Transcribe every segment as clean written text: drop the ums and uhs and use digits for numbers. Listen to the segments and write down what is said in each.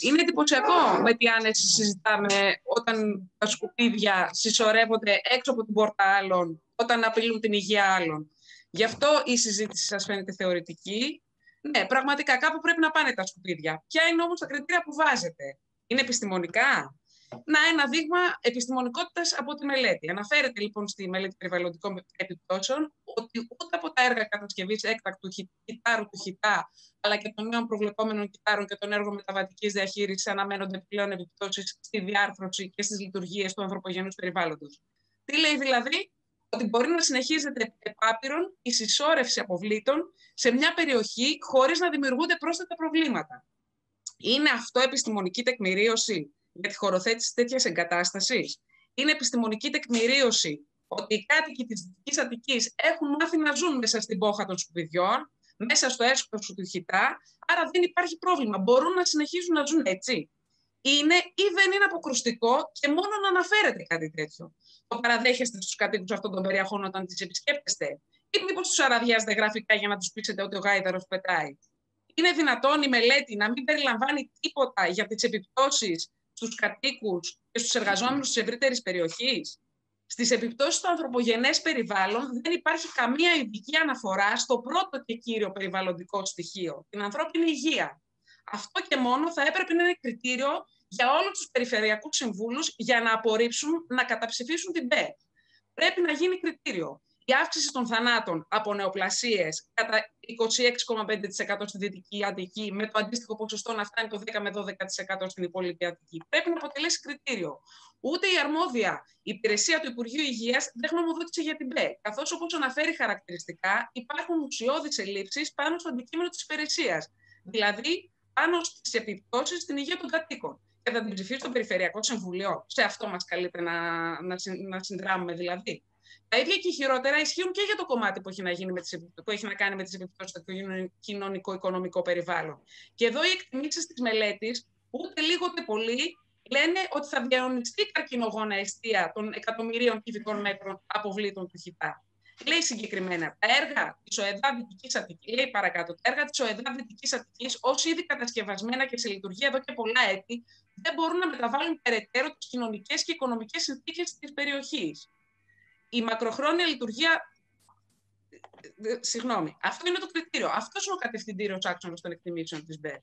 Είναι εντυπωσιακό με τι άνεση συζητάμε όταν τα σκουπίδια συσσωρεύονται έξω από την πόρτα άλλων, όταν απειλούν την υγεία άλλων. Γι' αυτό η συζήτηση σας φαίνεται θεωρητική. Ναι, πραγματικά κάπου πρέπει να πάνε τα σκουπίδια. Ποια είναι όμως τα κριτήρια που βάζετε? Είναι επιστημονικά? Να, ένα δείγμα επιστημονικότητας από τη μελέτη. Αναφέρεται λοιπόν στη μελέτη περιβαλλοντικών επιπτώσεων ότι ούτε από τα έργα κατασκευής έκτακτου κυτάρου του ΧΥΤΑ, αλλά και των νέων προβλεπόμενων κυτάρων και των έργων μεταβατικής διαχείρισης αναμένονται πλέον επιπτώσεις στη διάρθρωση και στις λειτουργίες του ανθρωπογενούς περιβάλλοντος. Τι λέει δηλαδή? Ότι μπορεί να συνεχίζεται επάπειρον η συσσόρευση αποβλήτων σε μια περιοχή χωρίς να δημιουργούνται πρόσθετα προβλήματα. Είναι αυτό επιστημονική τεκμηρίωση για τη χωροθέτηση τέτοιας εγκατάστασης? Είναι επιστημονική τεκμηρίωση ότι οι κάτοικοι της Δυτικής Αττικής έχουν μάθει να ζουν μέσα στην πόχα των σκουπιδιών, μέσα στο έσκοψο του ΧΥΤΑ, άρα δεν υπάρχει πρόβλημα. Μπορούν να συνεχίζουν να ζουν έτσι. Είναι ή δεν είναι αποκρουστικό και μόνο να αναφέρετε κάτι τέτοιο? Το παραδέχεστε στους κατοίκους αυτών των περιοχών όταν τις επισκέπτεστε? Ή μήπως τους αραδιάζετε γραφικά για να τους πείσετε ότι ο γάιδαρος πετάει? Είναι δυνατόν η μελέτη να μην περιλαμβάνει τίποτα για τις επιπτώσεις στους κατοίκους και στους εργαζόμενους της ευρύτερης περιοχής? Στις επιπτώσεις στο ανθρωπογενές περιβάλλον δεν υπάρχει καμία ειδική αναφορά στο πρώτο και κύριο περιβαλλοντικό στοιχείο, την ανθρώπινη υγεία. Αυτό και μόνο θα έπρεπε να είναι κριτήριο για όλους τους περιφερειακούς συμβούλους για να απορρίψουν, να καταψηφίσουν την ΠΕΚ. Πρέπει να γίνει κριτήριο. Η αύξηση των θανάτων από νεοπλασίες κατά 26,5% στη Δυτική Αττική, με το αντίστοιχο ποσοστό να φτάνει το 10 με 12% στην υπόλοιπη Αττική, πρέπει να αποτελέσει κριτήριο. Ούτε η αρμόδια υπηρεσία του Υπουργείου Υγείας δεν γνωμοδότησε για την ΠΕΚ, καθώς όπως αναφέρει χαρακτηριστικά, υπάρχουν ουσιώδεις ελλείψεις πάνω στο αντικείμενο της υπηρεσίας. Δηλαδή, πάνω στις επιπτώσεις στην υγεία των κατοίκων. Και θα την ψηφίσει το Περιφερειακό Συμβουλίο. Σε αυτό μας καλείται να συνδράμουμε δηλαδή. Τα ίδια και χειρότερα ισχύουν και για το κομμάτι που έχει να κάνει με τις επιπτώσεις στο κοινωνικό-οικονομικό περιβάλλον. Και εδώ οι εκτιμήσεις της μελέτης, ούτε λίγο ούτε πολύ, λένε ότι θα διαονιστεί η καρκινογόνα αιστεία των εκατομμυρίων κυβικών μέτρων αποβλήτων του ΧΥΤΑ. Λέει συγκεκριμένα τα έργα της ΟΕΔΑ Δυτικής Αττικής, λέει παρακάτω, τα έργα της ΟΕΔΑ Δυτικής Αττικής, ως ήδη κατασκευασμένα και σε λειτουργία εδώ και πολλά έτη, δεν μπορούν να μεταβάλουν περαιτέρω τις κοινωνικές και οικονομικές συνθήκες της περιοχής. Η μακροχρόνια λειτουργία. Συγγνώμη, αυτό είναι το κριτήριο. Αυτός είναι ο κατευθυντήριος άξονας των εκτιμήσεων της ΠΕΚ.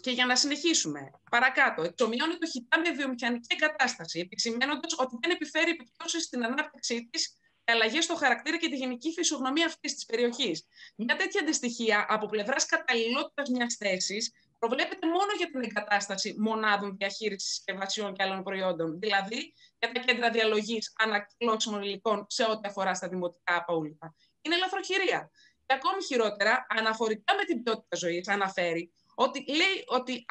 Και για να συνεχίσουμε, παρακάτω, εξομοιώνει το ΧΥΤΑ με βιομηχανική εγκατάσταση, επισημαίνοντας ότι δεν επιφέρει επιπτώσεις στην ανάπτυξή της. Αλλαγές στο χαρακτήρα και τη γενική φυσιογνωμία αυτής της περιοχής. Μια τέτοια αντιστοιχία από πλευράς καταλληλότητας μιας θέσης προβλέπεται μόνο για την εγκατάσταση μονάδων διαχείρισης συσκευασιών και άλλων προϊόντων, δηλαδή για τα κέντρα διαλογής ανακυκλώσιμων υλικών σε ό,τι αφορά στα δημοτικά απαούλητα. Είναι λαθροχειρία. Και ακόμη χειρότερα, αναφορικά με την ποιότητα ζωής, αναφέρει ότι λέει ότι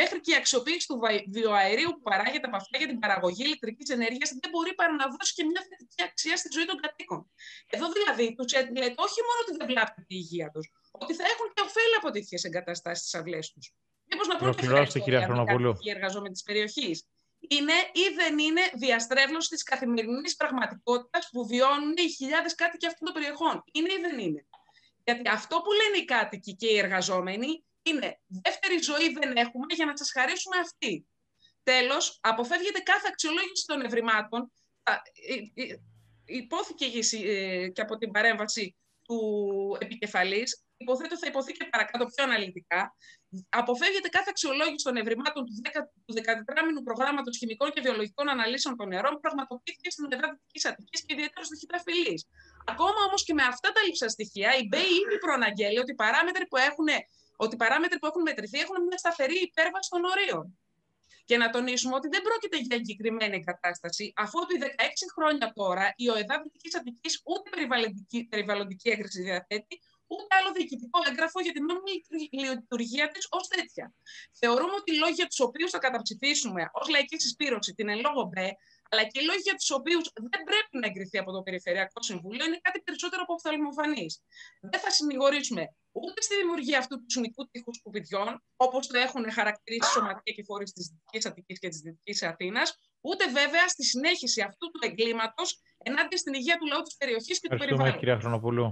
μέχρι και η αξιοποίηση του βιοαερίου που παράγεται από αυτά για την παραγωγή ηλεκτρικής ενέργειας δεν μπορεί παρά να δώσει και μια θετική αξία στη ζωή των κατοίκων. Εδώ δηλαδή τους λέτε όχι μόνο ότι δεν βλάπτει η υγεία τους, ότι θα έχουν και ωφέλη από τέτοιες εγκαταστάσεις στις αυλές τους. Μήπως να πούνε οι εργαζόμενοι της περιοχής. Είναι ή δεν είναι διαστρέβλωση της καθημερινής πραγματικότητας που βιώνουν οι χιλιάδες κάτοικοι αυτών των περιοχών? Είναι ή δεν είναι? Γιατί αυτό που λένε οι κάτοικοι και οι εργαζόμενοι είναι δεύτερη ζωή δεν έχουμε για να σας χαρίσουμε αυτή. Τέλος, αποφεύγεται κάθε αξιολόγηση των ευρημάτων. Υπόθηκε και από την παρέμβαση του επικεφαλής, υποθέτω θα υποθεί και παρακάτω πιο αναλυτικά, αποφεύγεται κάθε αξιολόγηση των ευρημάτων του 14μηνου προγράμματος χημικών και βιολογικών αναλύσεων των νερών που πραγματοποιήθηκε στην ΟΕΔΑ Δυτικής Αττικής και ιδιαίτερα στο ΧΥΤΑ Φιλής. Ακόμα όμως και με αυτά τα λήψα στοιχεία, η ΜΠΕΝ ήδη προαναγγέλει ότι οι παράμετροι που έχουν μετρηθεί έχουν μια σταθερή υπέρβαση των ορίων. Και να τονίσουμε ότι δεν πρόκειται για εγκεκριμένη εγκατάσταση, αφού επί 16 χρόνια τώρα η ΟΕΔΑ Δυτικής Αττικής ούτε περιβαλλοντική έγκριση διαθέτει, ούτε άλλο διοικητικό έγγραφο για την νόμιμη λειτουργία της ως τέτοια. Θεωρούμε ότι οι λόγοι για τους οποίους θα καταψηφίσουμε ως λαϊκή συσπήρωση την εν λόγω ΜΠΕ, αλλά και οι λόγοι για τους οποίους δεν πρέπει να εγκριθεί από το Περιφερειακό Συμβούλιο, είναι κάτι περισσότερο από οφθαλμοφανής. Δεν θα συνηγορήσουμε ούτε στη δημιουργία αυτού του συνοικού τείχου σκουπιδιών, όπως το έχουν χαρακτηρίσει σωματεία και φορείς της Δυτικής Αττικής και της Δυτικής Αθήνας, ούτε βέβαια στη συνέχιση αυτού του εγκλήματος ενάντια στην υγεία του λαού της περιοχής και του περιβάλλοντος. Ευχαριστούμε, κυρία Χρονοπούλου.